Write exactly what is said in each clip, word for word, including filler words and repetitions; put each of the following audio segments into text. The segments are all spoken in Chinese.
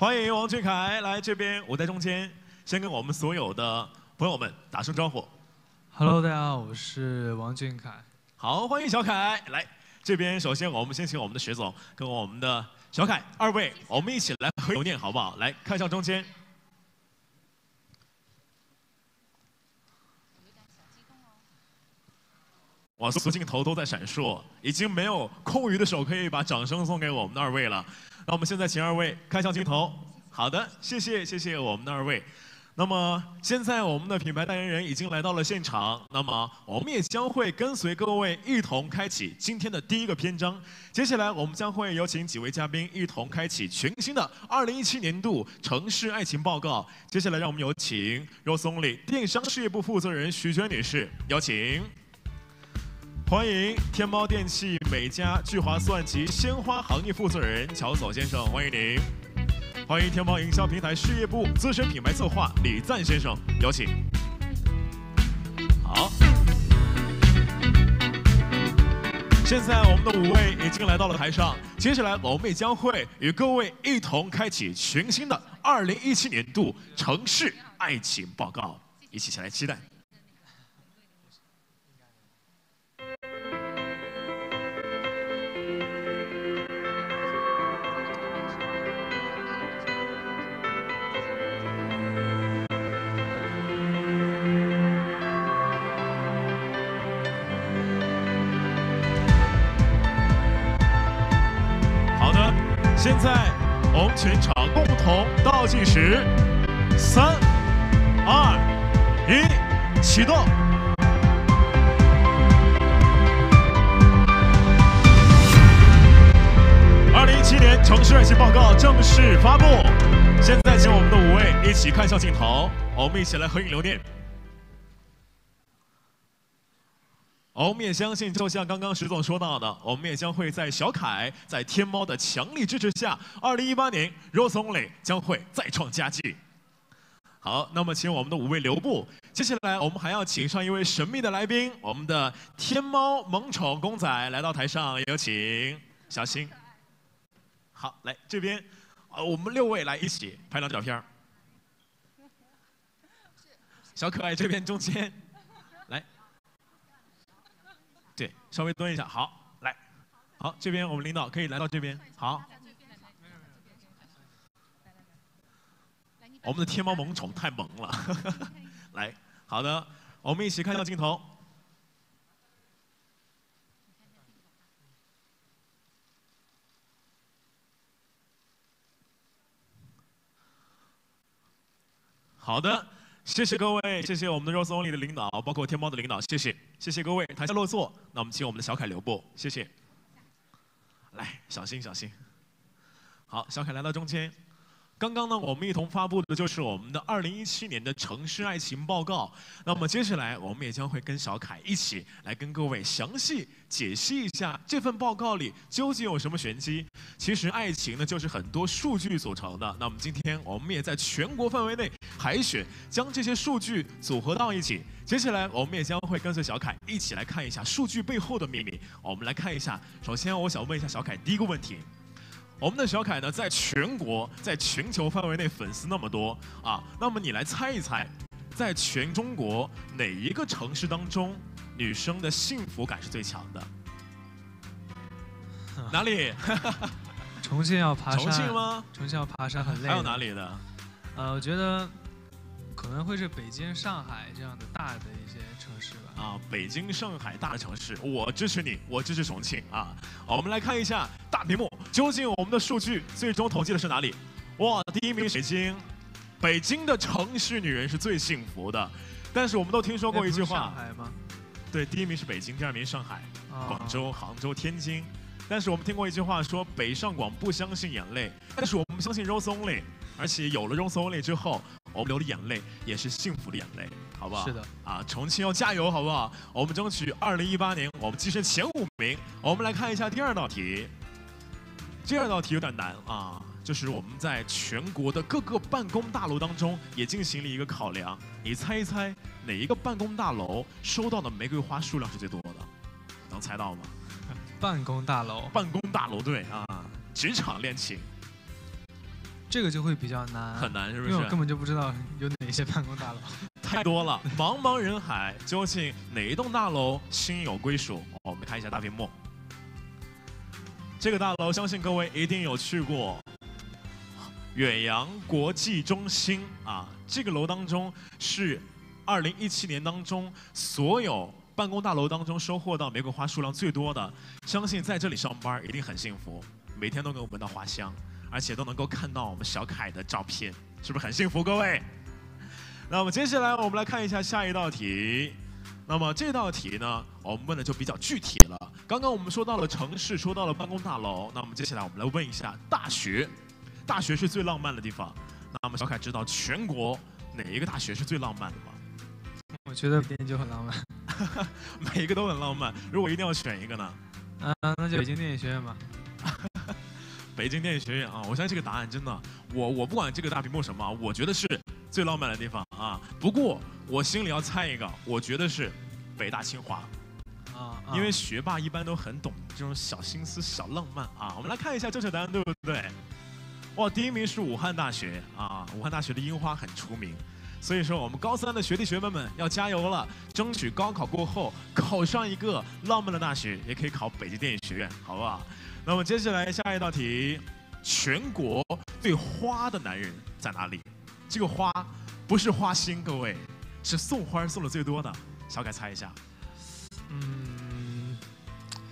欢迎王俊凯来这边，我在中间，先跟我们所有的朋友们打声招呼。Hello， 大家好，我是王俊凯。好，欢迎小凯来这边。首先，我们先请我们的学总跟我们的小凯二位，我们一起来回头念好不好？来看向中间。 哇，所有镜头都在闪烁，已经没有空余的手可以把掌声送给我们的二位了。那我们现在请二位看向镜头。好的，谢谢谢谢我们的二位。那么现在我们的品牌代言人已经来到了现场，那么我们也将会跟随各位一同开启今天的第一个篇章。接下来我们将会有请几位嘉宾一同开启全新的二零一七年度城市爱情报告。接下来让我们有请Roseonly电商事业部负责人徐娟女士，有请。 欢迎天猫电器美家聚划算及鲜花行业负责人乔叟先生，欢迎您！欢迎天猫营销平台事业部资深品牌策划李赞先生，有请。好，现在我们的五位已经来到了台上，接下来我们也将会与各位一同开启全新的二零一七年度城市爱情报告，一起起来期待。 现在我们全场共同倒计时，三、二、一，启动。二零一七年城市爱情报告正式发布。现在，请我们的五位一起看向镜头，我们一起来合影留念。 我们也相信，就像刚刚石总说到的，我们也将会在小凯、在天猫的强力支持下，二零一八年 Roseonly 将会再创佳绩。好，那么请我们的五位留步。接下来我们还要请上一位神秘的来宾，我们的天猫萌宠公仔来到台上，有请小新。好，来这边，啊，我们六位来一起拍张照片。小可爱这边中间。 对，稍微蹲一下，好，来，好，这边我们领导可以来到这边，好。我们的天猫萌宠太萌了，来，好的，我们一起看向镜头。好的。 谢谢各位，谢谢我们的 Roseonly 的领导，包括天猫的领导，谢谢，谢谢各位。台下落座，那我们请我们的小凯留步，谢谢。来，小心小心。好，小凯来到中间。刚刚呢，我们一同发布的就是我们的二零一七年的城市爱情报告。那么接下来，我们也将会跟小凯一起来跟各位详细解析一下这份报告里究竟有什么玄机。 其实爱情呢，就是很多数据组成的。那么今天我们也在全国范围内海选，将这些数据组合到一起。接下来我们也将会跟随小凯一起来看一下数据背后的秘密。我们来看一下，首先我想问一下小凯第一个问题：我们的小凯呢，在全国、在全球范围内粉丝那么多啊，那么你来猜一猜，在全中国哪一个城市当中，女生的幸福感是最强的？哪里？重庆要爬山，重庆吗？重庆要爬山很累。还有哪里的？呃，我觉得可能会是北京、上海这样的大的一些城市吧。啊，北京、上海大的城市，我支持你，我支持重庆啊！我们来看一下大屏幕，究竟我们的数据最终统计的是哪里？哇，第一名北京，北京的城市女人是最幸福的。但是我们都听说过一句话，上海吗？对，第一名是北京，第二名上海、哦、广州、杭州、天津。 但是我们听过一句话说北上广不相信眼泪，但是我们相信 Roseonly， 而且有了 Roseonly 之后，我们流的眼泪也是幸福的眼泪，好不好？是的。啊，重庆要加油，好不好？我们争取二零一八年我们跻身前五名。我们来看一下第二道题，第二道题有点难啊，就是我们在全国的各个办公大楼当中也进行了一个考量，你猜一猜哪一个办公大楼收到的玫瑰花数量是最多的？能猜到吗？ 办公大楼，办公大楼对啊，职场恋情，这个就会比较难，很难，是不是？因为我根本就不知道有哪些办公大楼，太多了，茫茫人海，究竟哪一栋大楼心有归属？哦，我们看一下大屏幕。这个大楼，相信各位一定有去过。 远洋国际中心啊，这个楼当中是二零一七年当中所有办公大楼当中收获到玫瑰花数量最多的。相信在这里上班一定很幸福，每天都能闻到花香，而且都能够看到我们小凯的照片，是不是很幸福？各位，那我们接下来我们来看一下下一道题。那么这道题呢，我们问的就比较具体了。刚刚我们说到了城市，说到了办公大楼，那我们接下来我们来问一下大学。 大学是最浪漫的地方，那么小凯知道全国哪一个大学是最浪漫的吗？我觉得北电就很浪漫，每一个都很浪漫。如果一定要选一个呢？嗯、呃，那就北京电影学院吧。北京电影学院啊，我相信这个答案真的，我我不管这个大屏幕什么，我觉得是最浪漫的地方啊。不过我心里要猜一个，我觉得是北大清华啊，啊因为学霸一般都很懂这种小心思、小浪漫啊。我们来看一下正确答案对不对？ 哇，第一名是武汉大学啊！武汉大学的樱花很出名，所以说我们高三的学弟学妹们要加油了，争取高考过后考上一个浪漫的大学，也可以考北京电影学院，好不好？那么接下来下一道题，全国最花的男人在哪里？这个花不是花心，各位，是送花送的最多的。小凯猜一下，嗯。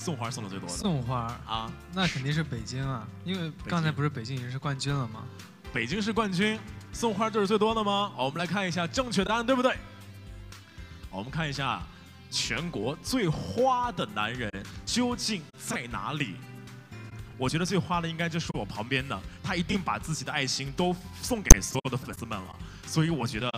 送花送的最多的，送花啊，那肯定是北京啊，因为刚才不是北京已经是冠军了吗？北京是冠军，送花就是最多的吗？我们来看一下正确答案对不对？我们看一下全国最花的男人究竟在哪里？我觉得最花的应该就是我旁边的，他一定把自己的爱心都送给所有的粉丝们了，所以我觉得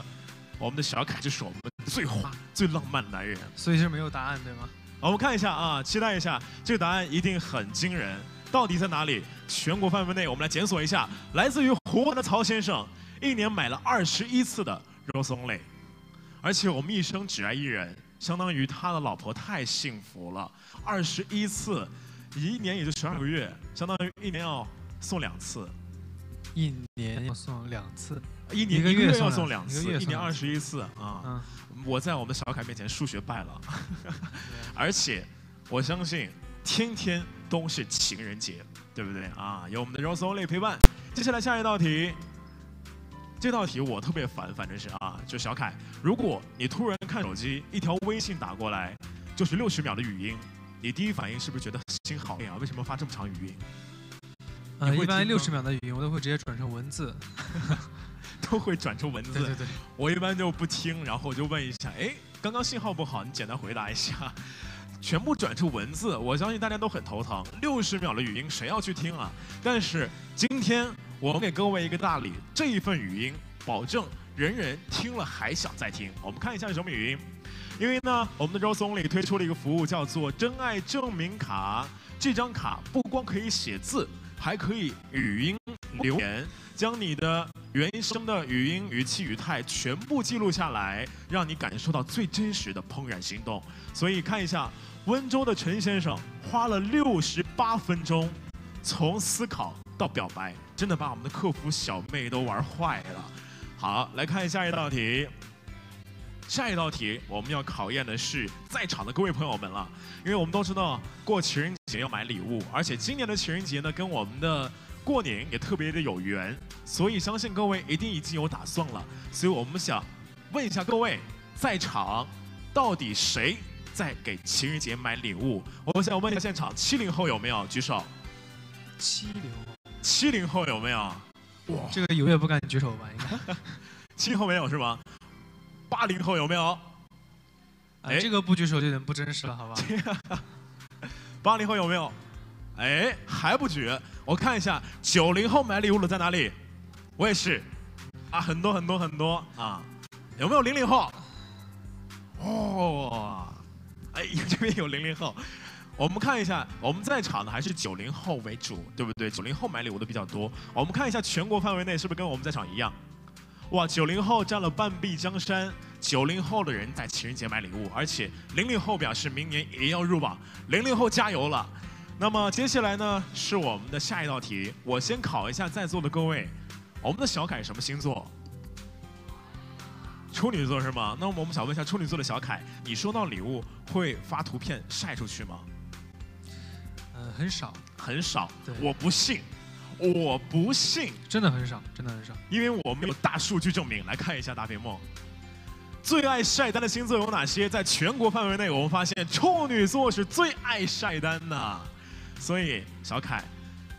我们的小凯就是我们最花、最浪漫的男人，所以是没有答案对吗？ 我们看一下啊，期待一下，这个答案一定很惊人。到底在哪里？全国范围内，我们来检索一下。来自于湖南的曹先生，一年买了二十一次的 Roseonly， 而且我们一生只爱一人，相当于他的老婆太幸福了。二十一次，一年也就十二个月，相当于一年要送两次。一年要送两次。 一年一个月要送两次，一年二十一次啊！我在我们小凯面前数学败了，而且我相信天天都是情人节，对不对啊？有我们的 Roseonly 陪伴。接下来下一道题，这道题我特别烦，反正是啊，就小凯，如果你突然看手机，一条微信打过来，就是六十秒的语音，你第一反应是不是觉得心好累啊？为什么发这么长语音？呃，一般六十秒的语音我都会直接转成文字。都会转出文字，对对对，我一般就不听，然后我就问一下，哎，刚刚信号不好，你简单回答一下。全部转出文字，我相信大家都很头疼。六十秒的语音谁要去听啊？但是今天我们给各位一个大礼，这一份语音保证人人听了还想再听。我们看一下是什么语音，因为呢，我们的Roseonly推出了一个服务叫做真爱证明卡，这张卡不光可以写字，还可以语音留言。 将你的原声的语音、语气、语态全部记录下来，让你感受到最真实的怦然心动。所以看一下，温州的陈先生花了六十八分钟，从思考到表白，真的把我们的客服小妹都玩坏了。好，来看下一道题。下一道题我们要考验的是在场的各位朋友们了，因为我们都知道过情人节要买礼物，而且今年的情人节呢，跟我们的 过年也特别的有缘，所以相信各位一定已经有打算了。所以我们想问一下各位在场，到底谁在给情人节买礼物？我想问一下现场七零后有没有举手？七零后，七零后有没有？哇，这个有也不敢举手吧？应该七零后没有是吗？八零后有没有？哎、啊，这个不举手就有点不真实了，好吧？八零后有没有？ 哎，还不举？我看一下，九零后买礼物的在哪里？我也是，啊，很多很多很多啊！有没有零零后？哦，哎，这边有零零后。我们看一下，我们在场的还是九零后为主，对不对？九零后买礼物的比较多。我们看一下全国范围内是不是跟我们在场一样？哇，九零后占了半壁江山。 九零后的人在情人节买礼物，而且零零后表示明年也要入榜，零零后加油了！ 那么接下来呢是我们的下一道题，我先考一下在座的各位，我们的小凯什么星座？处女座是吗？那我们想问一下，处女座的小凯，你收到礼物会发图片晒出去吗？呃，很少，很少。我不信，我不信，真的很少，真的很少。因为我们有大数据证明。来看一下大屏幕。 最爱晒单的星座有哪些？在全国范围内，我们发现处女座是最爱晒单的。所以，小凯，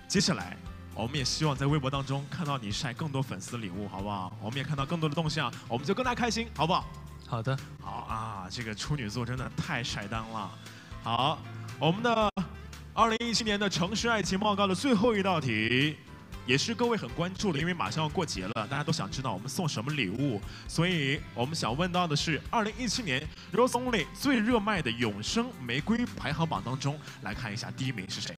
接下来我们也希望在微博当中看到你晒更多粉丝礼物，好不好？我们也看到更多的动向，我们就更加开心，好不好？好的。好啊，这个处女座真的太晒单了。好，我们的二零一七年的城市爱情报告的最后一道题。 也是各位很关注的，因为马上要过节了，大家都想知道我们送什么礼物，所以我们想问到的是，二零一七年 Roseonly 最热卖的永生玫瑰排行榜当中，来看一下第一名是谁？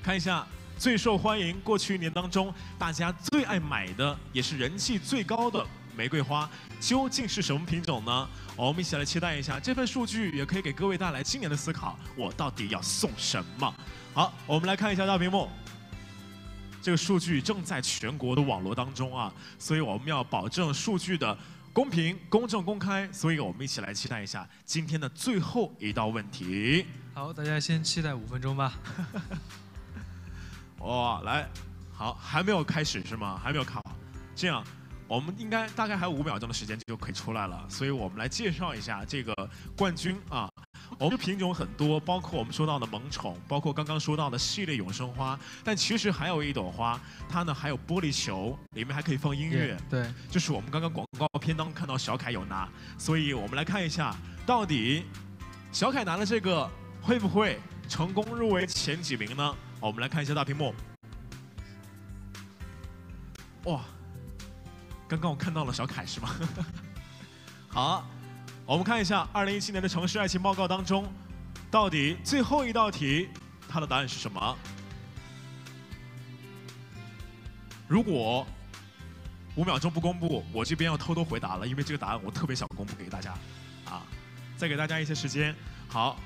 看一下最受欢迎，过去一年当中大家最爱买的，也是人气最高的玫瑰花，究竟是什么品种呢？我们一起来期待一下这份数据，也可以给各位带来今年的思考，我到底要送什么？好，我们来看一下大屏幕。 这个数据正在全国的网络当中啊，所以我们要保证数据的公平、公正、公开，所以我们一起来期待一下今天的最后一道问题。好，大家先期待五分钟吧。哇，来，好，还没有开始是吗？还没有卡，这样我们应该大概还有五秒钟的时间就可以出来了，所以我们来介绍一下这个冠军啊。 我们的品种很多，包括我们说到的萌宠，包括刚刚说到的系列永生花，但其实还有一朵花，它呢还有玻璃球，里面还可以放音乐。Yeah, 对，就是我们刚刚广告片当中看到小凯有拿，所以我们来看一下，到底小凯拿了这个会不会成功入围前几名呢？我们来看一下大屏幕。哇，刚刚我看到了小凯是吗？好。 我们看一下二零一七年的城市爱情报告当中，到底最后一道题它的答案是什么？如果五秒钟不公布，我这边要偷偷回答了，因为这个答案我特别想公布给大家，啊，再给大家一些时间。好，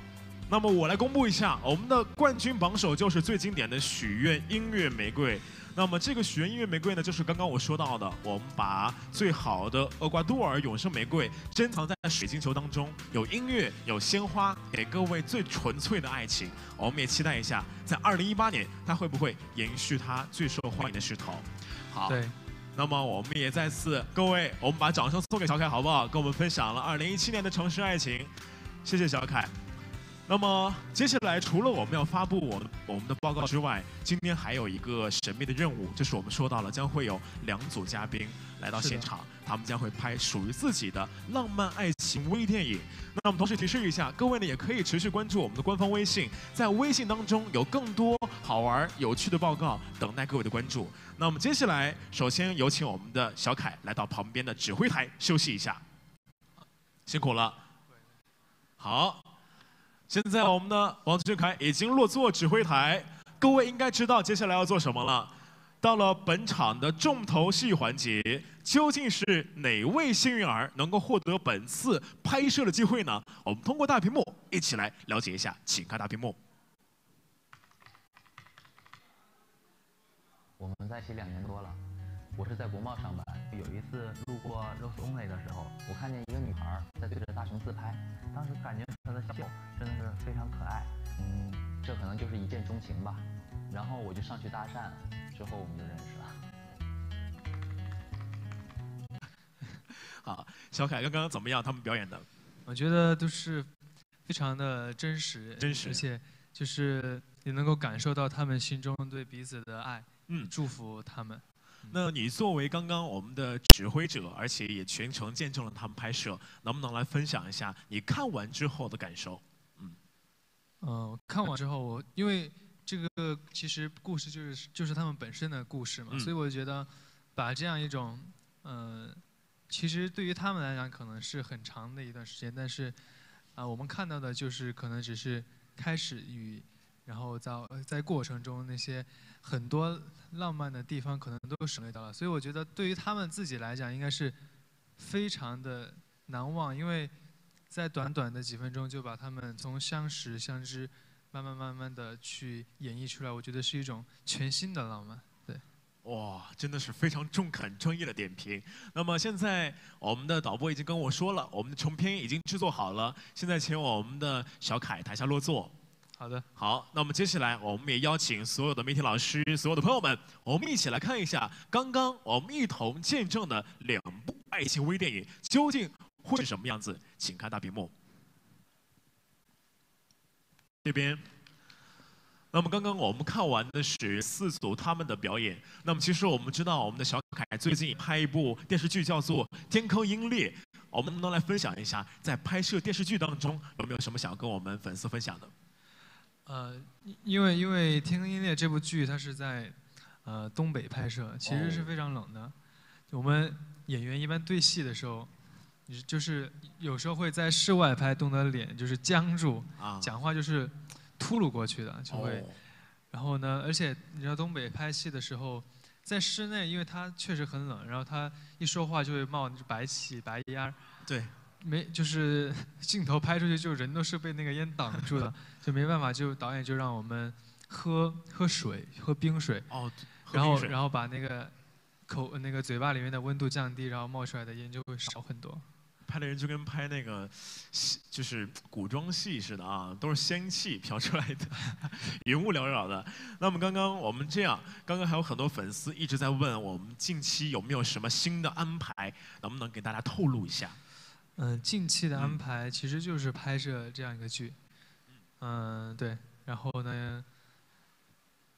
那么我来公布一下，我们的冠军榜首就是最经典的许愿音乐玫瑰。 那么这个许愿音乐玫瑰呢，就是刚刚我说到的，我们把最好的厄瓜多尔永生玫瑰珍藏在水晶球当中，有音乐，有鲜花，给各位最纯粹的爱情。我们也期待一下，在二零一八年，它会不会延续它最受欢迎的势头？好，对。那么我们也再次，各位，我们把掌声送给小凯，好不好？跟我们分享了二零一七年的城市爱情，谢谢小凯。 那么接下来，除了我们要发布我们我们的报告之外，今天还有一个神秘的任务，就是我们说到了将会有两组嘉宾来到现场，他们将会拍属于自己的浪漫爱情微电影。那我们同时提示一下，各位呢也可以持续关注我们的官方微信，在微信当中有更多好玩有趣的报告等待各位的关注。那我们接下来首先有请我们的小凯来到旁边的指挥台休息一下，辛苦了。好。 现在我们的王俊凯已经落座指挥台，各位应该知道接下来要做什么了。到了本场的重头戏环节，究竟是哪位幸运儿能够获得本次拍摄的机会呢？我们通过大屏幕一起来了解一下，请看大屏幕。我们在一起两年多了，我是在国贸上班。有一次路过 Roseonly 的时候，我看见一个女孩在对着大熊自拍，当时感觉她的笑。 真的是非常可爱，嗯，这可能就是一见钟情吧。然后我就上去搭讪，之后我们就认识了。好，小凯刚刚怎么样？他们表演的？我觉得都是非常的真实，真实，而且就是也能够感受到他们心中对彼此的爱。嗯，祝福他们。 那你作为刚刚我们的指挥者，而且也全程见证了他们拍摄，能不能来分享一下你看完之后的感受？嗯，呃，看完之后我，我因为这个其实故事就是就是他们本身的故事嘛，嗯、所以我觉得把这样一种，呃，其实对于他们来讲可能是很长的一段时间，但是啊、呃，我们看到的就是可能只是开始与。 然后在在过程中那些很多浪漫的地方可能都省略到了，所以我觉得对于他们自己来讲应该是非常的难忘，因为在短短的几分钟就把他们从相识相知，慢慢慢慢的去演绎出来，我觉得是一种全新的浪漫。对，哇，真的是非常中肯、专业的点评。那么现在我们的导播已经跟我说了，我们的成片已经制作好了，现在请我们的小凯台下落座。好的，好，那我们接下来我们也邀请所有的媒体老师、所有的朋友们，我们一起来看一下刚刚我们一同见证的两部爱情微电影究竟会是什么样子？请看大屏幕。这边。 那么刚刚我们看完的是四组他们的表演。那么其实我们知道，我们的小凯最近拍一部电视剧叫做《天坑鹰猎》，我们能不能来分享一下，在拍摄电视剧当中有没有什么想跟我们粉丝分享的？呃，因为因为《天坑鹰猎》这部剧它是在呃东北拍摄，其实是非常冷的。哦、我们演员一般对戏的时候，就是有时候会在室外拍，冻得脸就是僵住，啊、讲话就是。 秃噜过去的就会， oh. 然后呢，而且你知道东北拍戏的时候，在室内，因为它确实很冷，然后他一说话就会冒白气、白烟对，没就是镜头拍出去就人都是被那个烟挡住的，就没办法，就导演就让我们喝喝水，喝冰水，哦、oh, ，然后然后把那个口那个嘴巴里面的温度降低，然后冒出来的烟就会少很多。 拍的人就跟拍那个，就是古装戏似的啊，都是仙气飘出来的，云雾缭绕的。那么刚刚我们这样，刚刚还有很多粉丝一直在问我们近期有没有什么新的安排，能不能给大家透露一下？嗯，近期的安排其实就是拍摄这样一个剧，嗯，对，然后呢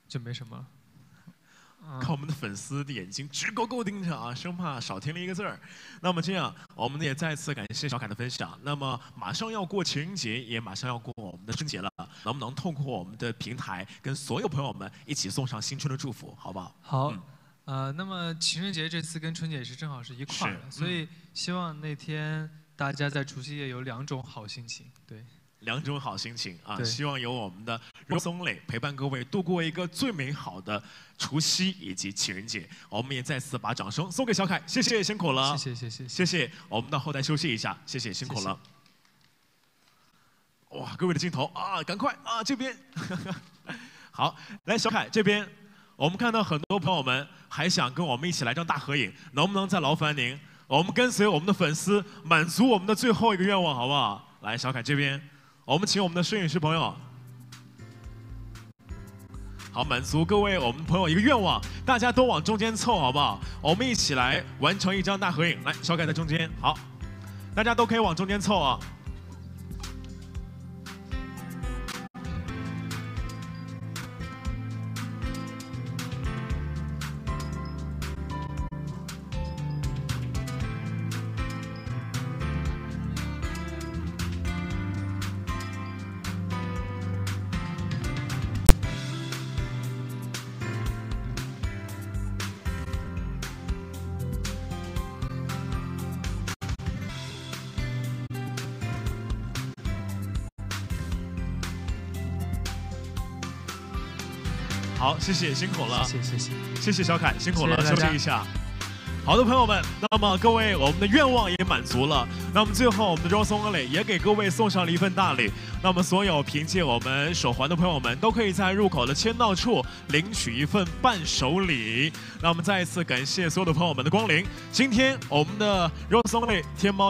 就没什么。 看我们的粉丝的眼睛直勾勾盯着啊，生怕少听了一个字儿。那么这样，我们也再次感谢小凯的分享。那么马上要过情人节，也马上要过我们的春节了，能不能透过我们的平台跟所有朋友们一起送上新春的祝福，好不好？好。嗯、呃，那么情人节这次跟春节也是正好是一块儿的，嗯、所以希望那天大家在除夕夜有两种好心情，对。 两种好心情啊！希望有我们的 Roseonly 陪伴各位度过一个最美好的除夕以及情人节。我们也再次把掌声送给小凯，谢谢辛苦了，谢谢谢谢谢谢。我们到后台休息一下，谢谢辛苦了。谢谢哇，各位的镜头啊，赶快啊这边，好，来小凯这边，我们看到很多朋友们还想跟我们一起来张大合影，能不能再劳烦您？我们跟随我们的粉丝，满足我们的最后一个愿望，好不好？来，小凯这边。 我们请我们的摄影师朋友，好满足各位我们朋友一个愿望，大家都往中间凑，好不好？我们一起来完成一张大合影。来，小凯在中间，好，大家都可以往中间凑啊。好，谢谢，辛苦了，谢谢，谢谢，谢谢小凯，辛苦了，谢谢休息一下。好的，朋友们，那么各位，我们的愿望也满足了。那么最后，我们的Roseonly也给各位送上了一份大礼。那么所有凭借我们手环的朋友们，都可以在入口的签到处领取一份伴手礼。那我们再一次感谢所有的朋友们的光临。今天我们的Roseonly天猫